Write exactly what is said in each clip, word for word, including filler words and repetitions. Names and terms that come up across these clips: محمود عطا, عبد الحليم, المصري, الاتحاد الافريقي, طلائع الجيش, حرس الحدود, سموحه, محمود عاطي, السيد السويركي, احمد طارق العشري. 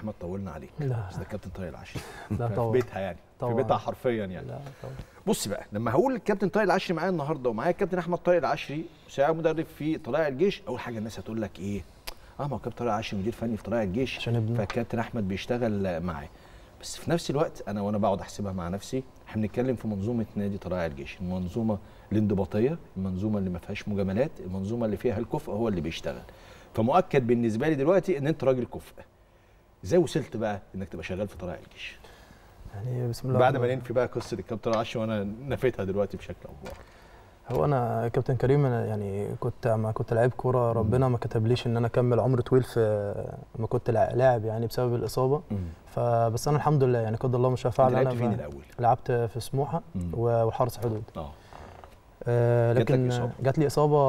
احمد طولنا عليك. لا بس ده كابتن طارق العشري في بيتها يعني طبعا. في بيتها حرفيا يعني. لا طبعا. بص بقى لما هقول الكابتن طارق العشري معايا النهارده ومعايا الكابتن احمد طارق العشري مساعد مدرب في طلائع الجيش، اول حاجه الناس هتقول لك ايه؟ اه ما هو كابتن طارق العشري مدير فني في طلائع الجيش عشان ابنه، فالكابتن احمد بيشتغل معاه. بس في نفس الوقت انا وانا بقعد احسبها مع نفسي احنا بنتكلم في منظومه نادي طلائع الجيش، المنظومه الانضباطيه، المنظومه اللي ما فيهاش مجاملات، المنظومه اللي فيها الكفء هو اللي بيشتغل. فمؤكد بالنسبه لي دلوقتي ان انت راجل كفء. ازاي وصلت بقى انك تبقى شغال في طلائع الجيش؟ يعني بسم الله بعد ما ننفي بقى قصه الكابتن العشري وانا نفيتها دلوقتي بشكل او باخر. هو انا كابتن كريم انا يعني كنت ما كنت لعيب كوره، ربنا ما كتبليش ان انا اكمل عمر طويل في ما كنت لاعب يعني بسبب الاصابه. مم. فبس انا الحمد لله يعني قدر الله ما شاء فعل. انا فين الاول؟ لعبت في سموحه وحرس حدود. اه آه لكن جات لي اصابه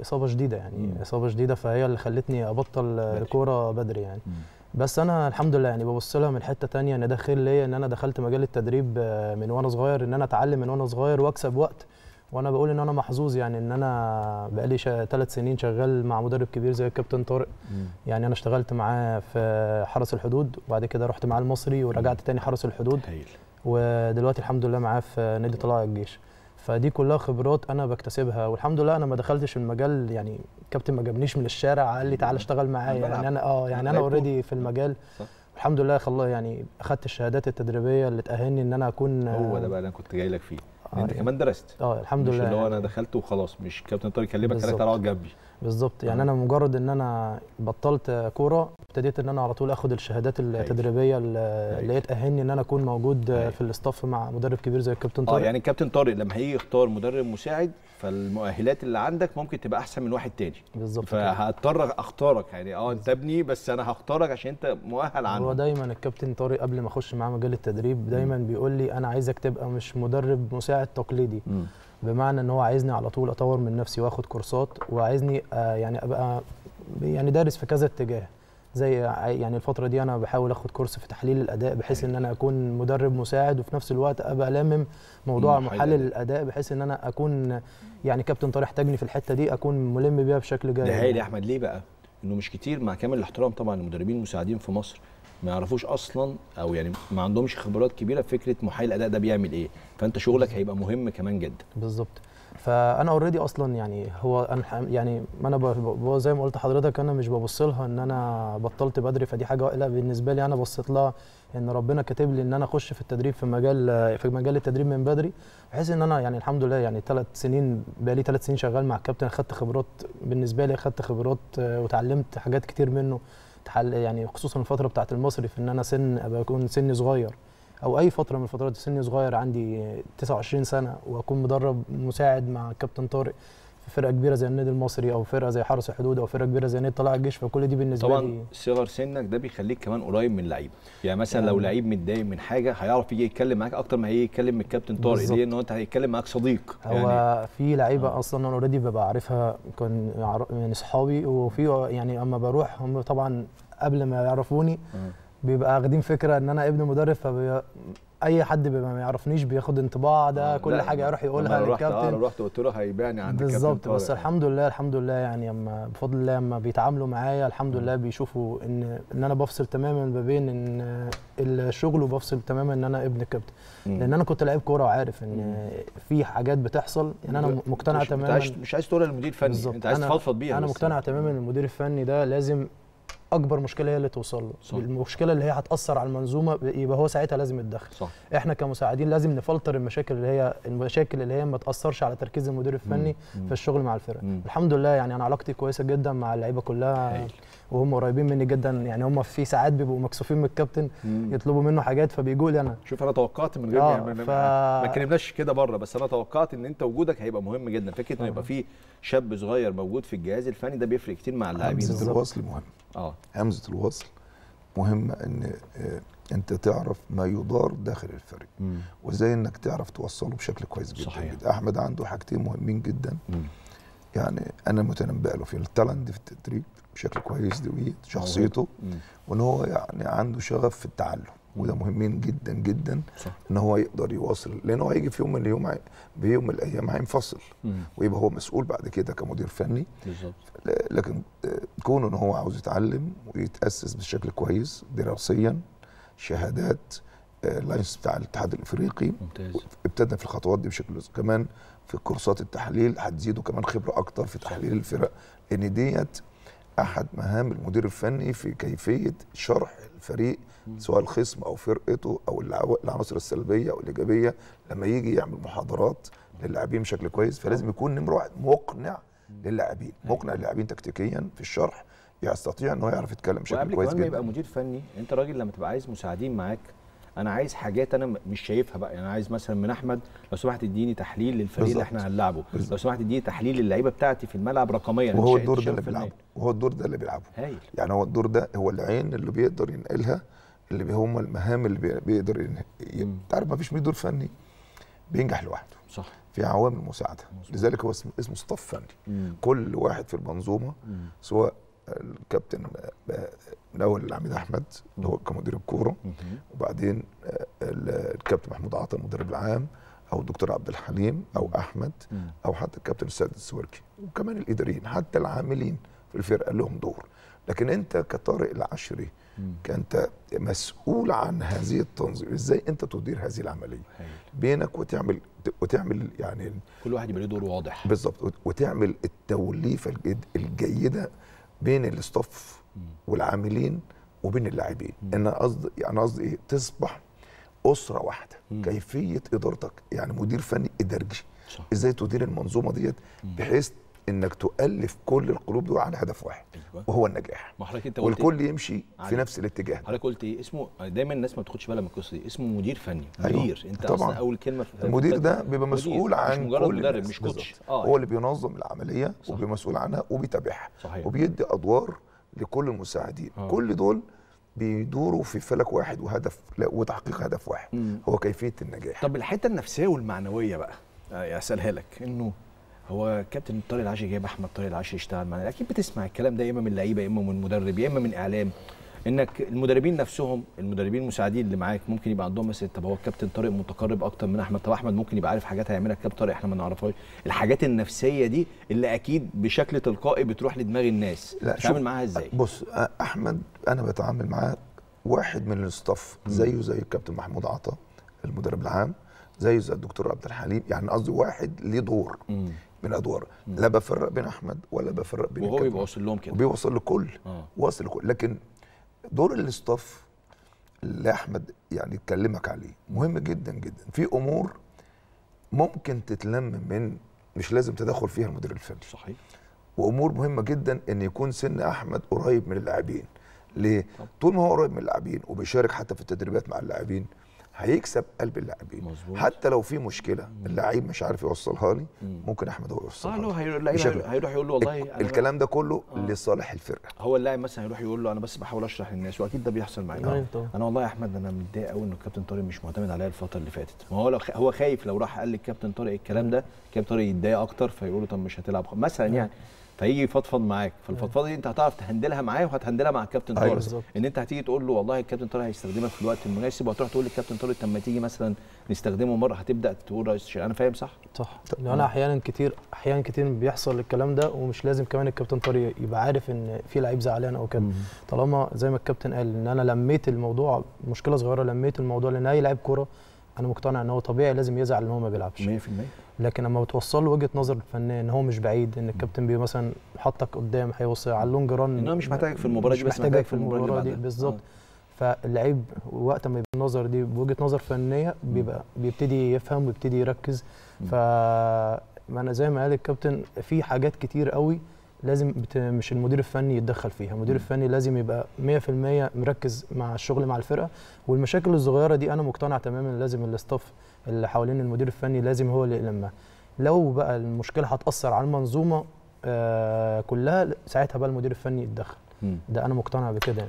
اصابه شديده يعني. مم. اصابه شديده فهي اللي خلتني ابطل الكوره بدري يعني. مم. بس انا الحمد لله يعني ببص لها من حته ثانيه، ان ده خير ليا ان انا دخلت مجال التدريب من وانا صغير، ان انا اتعلم من وانا صغير واكسب وقت. وانا بقول ان انا محظوظ يعني ان انا بقالي ثلاث سنين شغال مع مدرب كبير زي الكابتن طارق. مم. يعني انا اشتغلت معاه في حرس الحدود وبعد كده رحت معاه المصري ورجعت تاني حرس الحدود. هيل. ودلوقتي الحمد لله معاه في نادي طلائع الجيش. فدي كلها خبرات انا بكتسبها، والحمد لله انا ما دخلتش المجال يعني الكابتن ما جابنيش من الشارع قال لي تعالى اشتغل معايا يعني انا اه يعني انا اوريدي في المجال. صح. الحمد لله خلاص يعني اخذت الشهادات التدريبيه اللي تاهلني ان انا اكون. هو ده بقى اللي انا كنت جاي لك فيه. آه انت كمان درست. اه الحمد مش لله مش اللي هو انا دخلت وخلاص، مش كابتن طارق كلمك انا تعالى اقعد جنبي. بالظبط يعني. آه. انا مجرد ان انا بطلت كوره ابتديت ان انا على طول اخد الشهادات التدريبيه اللي هي تاهلني ان انا اكون موجود. هاي. في الاستاف مع مدرب كبير زي الكابتن طارق. اه يعني الكابتن طارق لما هيجي يختار مدرب مساعد فالمؤهلات اللي عندك ممكن تبقى احسن من واحد تاني. بالظبط. فهضطر اختارك يعني اه انت ابني بس انا هختارك عشان انت مؤهل عنه. هو دايما الكابتن طارق قبل ما اخش معاه مجال التدريب دايما بيقول لي انا عايزك تبقى مش مدرب مساعد تقليدي. م. بمعنى ان هو عايزني على طول اطور من نفسي واخد كورسات، وعايزني آه يعني ابقى يعني دارس في كذا اتجاه. زي يعني الفتره دي انا بحاول اخد كورس في تحليل الاداء بحيث ان انا اكون مدرب مساعد، وفي نفس الوقت ابقى لامم موضوع محلل الاداء بحيث ان انا اكون يعني كابتن طارق احتاجني في الحته دي اكون ملم بيها بشكل جيد. ده هايل يا احمد. ليه بقى؟ انه مش كتير مع كامل الاحترام طبعا المدربين المساعدين في مصر ما يعرفوش اصلا او يعني ما عندهمش خبرات كبيره في فكره محلل الاداء ده بيعمل ايه، فانت شغلك هيبقى مهم كمان جدا. بالظبط. فانا اوريدي اصلا يعني هو انا يعني ما انا زي ما قلت لحضرتك انا مش ببص لها ان انا بطلت بدري فدي حاجه قلقه بالنسبه لي، انا بصيت لها ان ربنا كاتب لي ان انا اخش في التدريب في مجال في مجال التدريب من بدري، بحيث ان انا يعني الحمد لله يعني ثلاث سنين بقى لي ثلاث سنين شغال مع الكابتن، خدت خبرات بالنسبه لي خدت خبرات وتعلمت حاجات كتير منه يعني خصوصا الفتره بتاعت المصري في ان انا سن ابقى اكون سني صغير او اي فتره من الفترات سني صغير عندي تسعة وعشرين سنه واكون مدرب مساعد مع كابتن طارق في فرقه كبيره زي النادي المصري او فرقه زي حرس الحدود او فرقه كبيره زي نادي طلائع الجيش، فكل دي بالنسبه لي طبعا صغر سنك ده بيخليك كمان قريب من اللعيبه، يعني مثلا يعني لو لعيب متضايق من حاجه هيعرف يجي يتكلم معاك اكتر ما هيجي يتكلم من الكابتن طارق، ليه؟ ان انت هيتكلم معاك صديق. هو يعني في لعيبه آه. اصلا انا اوريدي ببقى عارفها كان يعني اصحابي، وفي يعني اما بروح هم طبعا قبل ما يعرفوني آه. بيبقى واخدين فكره ان انا ابن مدرب، فبي اي حد ما يعرفنيش بياخد انطباع ده آه كل حاجه يروح يقولها للكابتن. اه لو رحت قلت له هيبيعني عند الكابتن. بالظبط. بس الحمد لله الحمد لله يعني اما بفضل الله اما بيتعاملوا معايا الحمد لله بيشوفوا ان ان انا بفصل تماما ما بين ان الشغل وبفصل تماما ان انا ابن الكابتن، لان انا كنت لعيب كوره وعارف ان في حاجات بتحصل ان انا مقتنع تماما مش عايز تقولها للمدير الفني، انت عايز تفضفض بيها. انا مقتنع تماما ان المدير الفني ده لازم اكبر مشكله هي اللي توصل له، المشكله اللي هي هتاثر على المنظومه يبقى هو ساعتها لازم يتدخل. احنا كمساعدين لازم نفلتر المشاكل اللي هي المشاكل اللي هي ما تاثرش على تركيز المدير الفني مم. في الشغل مع الفرق. مم. الحمد لله يعني انا علاقتي كويسه جدا مع اللعيبه كلها. هيل. وهم قريبين مني جدا يعني هم في ساعات بيبقوا مكسوفين من الكابتن مم. يطلبوا منه حاجات فبيجوا لي انا. شوف انا توقعت من غير آه يعني ف... ما اتكلمناش كده بره، بس انا توقعت ان انت وجودك هيبقى مهم جدا، فكره ان يبقى في شاب صغير موجود في الجهاز الفني ده بيفرق كتير مع اللاعبين. الوصل مهم. اه همزه الوصل مهمه ان انت تعرف ما يدار داخل الفريق مم. وازاي انك تعرف توصله بشكل كويس جدا. صحيح. احمد عنده حاجتين مهمين جدا مم. يعني انا متنبأ له في التالنت في التدريب بشكل كويس، دويت شخصيته وان هو يعني عنده شغف في التعلم، وده مهمين جدا جدا صح. ان هو يقدر يواصل، لان هو هيجي في يوم من اليوم بيوم من الايام هينفصل ويبقى هو مسؤول بعد كده كمدير فني بالظبط. لكن كونه ان هو عاوز يتعلم ويتاسس بشكل كويس دراسيا، شهادات اللايسنس بتاع الاتحاد الافريقي ممتاز، ابتدى في الخطوات دي بشكل كمان في كورسات التحليل هتزيده كمان خبره اكتر في تحليل الفرق، لان ديت احد مهام المدير الفني في كيفيه شرح الفريق سواء الخصم او فرقته او العناصر السلبيه او الايجابيه، لما يجي يعمل محاضرات للاعبين بشكل كويس فلازم يكون نمره واحد مقنع للاعبين، مقنع للاعبين تكتيكيا في الشرح، يستطيع ان هو يعرف يتكلم بشكل كويس جدا. يبقى مدير فني انت راجل لما تبقى عايز مساعدين معاك، انا عايز حاجات انا مش شايفها بقى، يعني انا عايز مثلا من احمد لو سمحت اديني تحليل للفريق بالزبط. اللي احنا هنلعبه، لو سمحت اديني تحليل للعيبه بتاعتي في الملعب رقميا، وهو الدور ده اللي بيلعبه، وهو الدور ده اللي بيلعبه هايل. يعني هو الدور ده هو العين اللي بيقدر ينقلها، اللي هم المهام اللي بيقدر ينقلها. انت عارف ما فيش مدير فني بينجح لوحده صح، في عوامل مساعده مصر. لذلك هو اسمه ستاف فني، كل واحد في المنظومه مم. سواء الكابتن من اول العميد احمد اللي هو كمدير الكوره، وبعدين الكابتن محمود عاطي المدرب العام، او الدكتور عبد الحليم او احمد، او حتى الكابتن السيد السويركي، وكمان الاداريين حتى العاملين في الفرقه لهم دور. لكن انت كطارق العشري كأنت مسؤول عن هذه التنظيم، ازاي انت تدير هذه العمليه بينك وتعمل وتعمل يعني كل واحد يبقى له دور واضح بالظبط، وتعمل التوليفه الجيده بين الاستاف والعاملين وبين اللاعبين. انا قصدي يعني قصدي ايه، تصبح اسره واحده. مم. كيفيه ادارتك يعني مدير فني ادارجي صح. ازاي تدير المنظومه ديت بحيث انك تؤلف كل القلوب دول على هدف واحد أيوة. وهو النجاح، والكل يمشي عليك. في نفس الاتجاه. حضرتك قلت ايه اسمه؟ دايما الناس ما بتاخدش بالها من القصه دي، اسمه مدير فني. مدير أيوة. انت طبعا. اصلا اول كلمه في المدير ده بيبقى مسؤول عن مش مجرد مدرب، مش كوتش، آه هو اللي بينظم العمليه وبيبقى مسؤول عنها وبيتابعها وبيدي ادوار لكل المساعدين. آه. كل دول بيدوروا في فلك واحد وهدف وتحقيق هدف واحد. مم. هو كيفيه النجاح. طب الحته النفسيه والمعنويه بقى اسالها لك، انه هو كابتن طارق العشري جايب احمد طارق العشري يشتغل معانا، اكيد بتسمع الكلام ده يا اما من اللعيبه يا اما من مدرب يا اما من اعلام، انك المدربين نفسهم المدربين المساعدين اللي معاك ممكن يبقى عندهم مثلا طب هو الكابتن طارق متقرب اكتر من احمد، طب احمد ممكن يبقى عارف حاجات هيعملها الكابتن طارق احنا ما نعرفهاش، الحاجات النفسيه دي اللي اكيد بشكل تلقائي بتروح لدماغ الناس، بتتعامل معاها ازاي؟ بص احمد انا بتعامل معاه واحد من الاستاف زيه زي الكابتن محمود عطا المدرب العام، زيه زي الدكتور عبد الحليم، يعني قصدي واحد ليه دور مم. من ادواره، لا بفرق بين احمد ولا بفرق بين، وهو بيبقى واصل لهم كده وبيوصل لكل آه. واصل لكل. لكن دور الاستاف اللي احمد يعني اتكلمك عليه مهم جدا جدا، في امور ممكن تتلم من مش لازم تدخل فيها المدير الفني صحيح، وامور مهمه جدا ان يكون سن احمد قريب من اللاعبين. ليه؟ طب. طول ما هو قريب من اللاعبين وبيشارك حتى في التدريبات مع اللاعبين هيكسب قلب اللاعبين، حتى لو في مشكله اللاعب مش عارف يوصلها لي ممكن احمد هو يوصلها اه له، هيروح يقول له والله الكلام ده كله آه. لصالح الفرقه. هو اللاعب مثلا هيروح يقول له انا بس بحاول اشرح للناس، واكيد ده بيحصل معايا آه. انا والله يا احمد انا متضايق قوي ان الكابتن طارق مش معتمد عليا الفتره اللي فاتت، ما هو هو خايف لو راح قال للكابتن طارق الكلام ده الكابتن طارق يتضايق اكتر فيقول له طب مش هتلعب مثلا يعني، فيجي يفضفض معاك، فالفضفضه دي انت هتعرف تهندلها معاه وهتهندلها مع الكابتن طارق، أيوة ان انت هتيجي تقول له والله الكابتن طارق هيستخدمك في الوقت المناسب، وهتروح تقول للكابتن طارق طب ما تيجي مثلا نستخدمه مره، هتبدا تقول رئيس الشركه. انا فاهم صح؟ صح، لان انا احيانا كتير احيانا كتير بيحصل الكلام ده، ومش لازم كمان الكابتن طارق يبقى عارف ان في لعيب زعلان او كده، طالما زي ما الكابتن قال ان انا لميت الموضوع مشكله صغيره، لميت الموضوع لان اي لاعب كوره انا مقتنع ان هو طبيعي لازم يزعل ان هو ما بيلعبش مية في المية، لكن لما بتوصل له وجهه نظر الفنان ان هو مش بعيد، ان الكابتن بي مثلا حطك قدام هيوصل على اللونج ران ان هو مش محتاجك في المباراه دي، بس محتاجك في المباراه دي بالظبط، فاللعيب وقت ما يبقى النظر دي بوجهه نظر فنيه بيبقى بيبتدي يفهم ويبتدي يركز. ف انا زي ما قال الكابتن في حاجات كتير قوي لازم بت... مش المدير الفني يتدخل فيها، المدير الفني لازم يبقى مية في المية مركز مع الشغل مع الفرقه، والمشاكل الصغيره دي انا مقتنع تماما لازم الاستاف اللي حوالين المدير الفني لازم هو اللي يلمها. لو بقى المشكله هتاثر على المنظومه آه كلها، ساعتها بقى المدير الفني يتدخل، ده انا مقتنع بكده يعني.